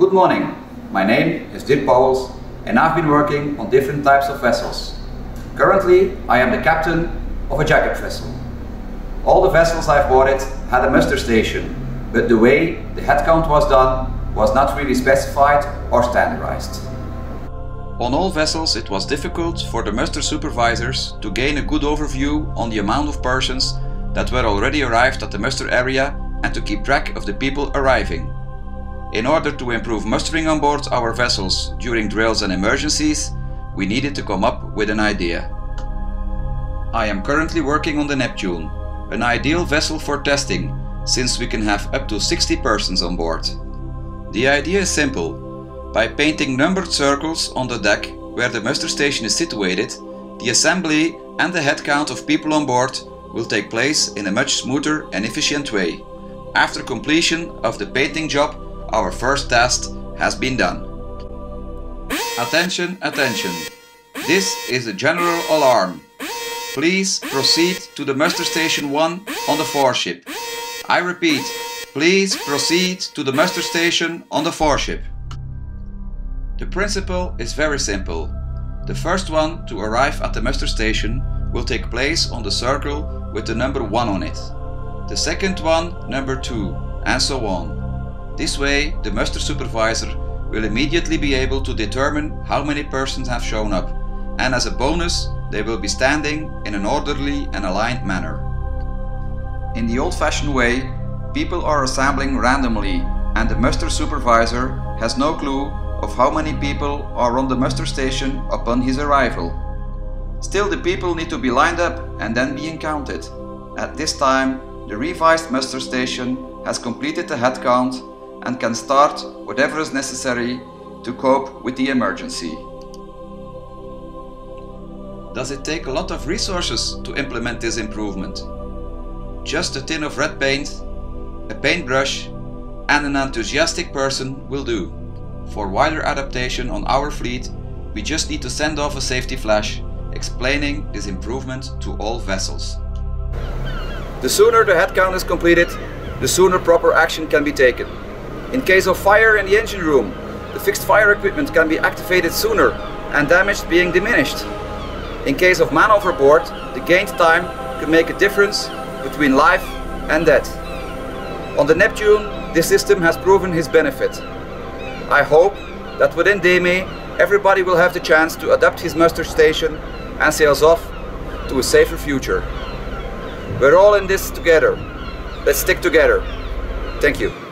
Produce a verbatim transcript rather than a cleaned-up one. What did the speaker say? Good morning, my name is Dirk Pauls and I've been working on different types of vessels. Currently, I am the captain of a jack-up vessel. All the vessels I've boarded had a muster station, but the way the head count was done was not really specified or standardized. On all vessels it was difficult for the muster supervisors to gain a good overview on the amount of persons that were already arrived at the muster area and to keep track of the people arriving. In order to improve mustering on board our vessels during drills and emergencies, we needed to come up with an idea. I am currently working on the Neptune, an ideal vessel for testing, since we can have up to sixty persons on board. The idea is simple. By painting numbered circles on the deck where the muster station is situated, the assembly and the head count of people on board will take place in a much smoother and efficient way. After completion of the painting job, our first test has been done. Attention, attention! This is a general alarm. Please proceed to the muster station one on the foreship. I repeat, please proceed to the muster station on the foreship. The principle is very simple. The first one to arrive at the muster station will take place on the circle with the number one on it. The second one, number two, and so on. This way, the muster supervisor will immediately be able to determine how many persons have shown up, and as a bonus, they will be standing in an orderly and aligned manner. In the old-fashioned way, people are assembling randomly, and the muster supervisor has no clue of how many people are on the muster station upon his arrival. Still, the people need to be lined up and then being counted. At this time, the revised muster station has completed the head count and can start whatever is necessary to cope with the emergency. Does it take a lot of resources to implement this improvement? Just a tin of red paint, a paintbrush, and an enthusiastic person will do. For wider adaptation on our fleet, we just need to send off a safety flash explaining this improvement to all vessels. The sooner the head count is completed, the sooner proper action can be taken. In case of fire in the engine room, the fixed fire equipment can be activated sooner and damage being diminished. In case of man overboard, the gained time can make a difference between life and death. On the Neptune, this system has proven its benefit. I hope that within D E M E, everybody will have the chance to adapt his muster station and sails off to a safer future. We're all in this together. Let's stick together. Thank you.